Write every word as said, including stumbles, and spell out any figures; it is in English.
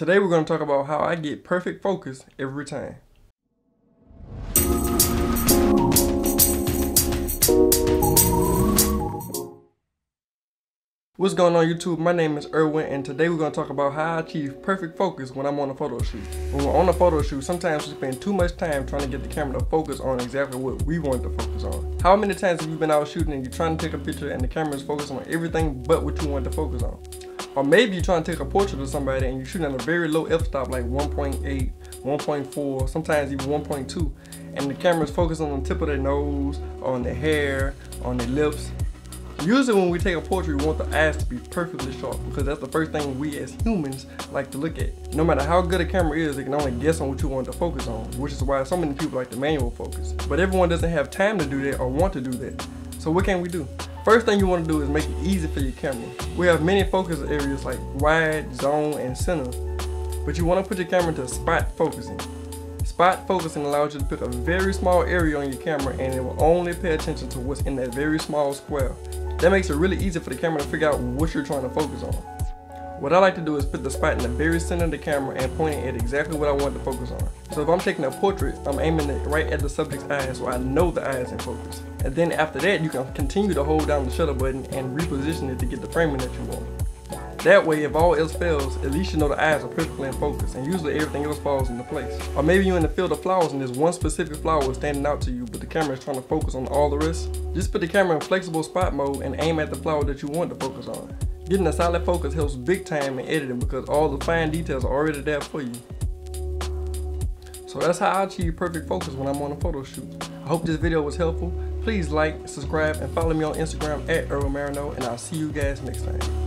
Today we're going to talk about how I get perfect focus every time. What's going on YouTube? My name is Erwin and today we're going to talk about how I achieve perfect focus when I'm on a photo shoot. When we're on a photo shoot, sometimes we spend too much time trying to get the camera to focus on exactly what we want to focus on. How many times have you been out shooting and you're trying to take a picture and the camera is focused on everything but what you want to focus on? Or maybe you're trying to take a portrait of somebody and you're shooting at a very low f-stop like one point eight, one point four, sometimes even one point two, and the camera's focused on the tip of their nose, on their hair, on their lips. Usually when we take a portrait, we want the eyes to be perfectly sharp because that's the first thing we as humans like to look at. No matter how good a camera is, they can only guess on what you want to focus on, which is why so many people like the manual focus. But everyone doesn't have time to do that or want to do that. So what can we do? First thing you want to do is make it easy for your camera. We have many focus areas like wide, zone, and center, but you want to put your camera to spot focusing. Spot focusing allows you to pick a very small area on your camera and it will only pay attention to what's in that very small square. That makes it really easy for the camera to figure out what you're trying to focus on. What I like to do is put the spot in the very center of the camera and point it at exactly what I want to focus on. So if I'm taking a portrait, I'm aiming it right at the subject's eye so I know the eye is in focus. And then after that, you can continue to hold down the shutter button and reposition it to get the framing that you want. That way, if all else fails, at least you know the eyes are perfectly in focus and usually everything else falls into place. Or maybe you're in the field of flowers and there's one specific flower standing out to you, but the camera is trying to focus on all the rest. Just put the camera in flexible spot mode and aim at the flower that you want to focus on. Getting a solid focus helps big time in editing because all the fine details are already there for you. So that's how I achieve perfect focus when I'm on a photo shoot. I hope this video was helpful. Please like, subscribe, and follow me on Instagram at Erwin Marionneaux, and I'll see you guys next time.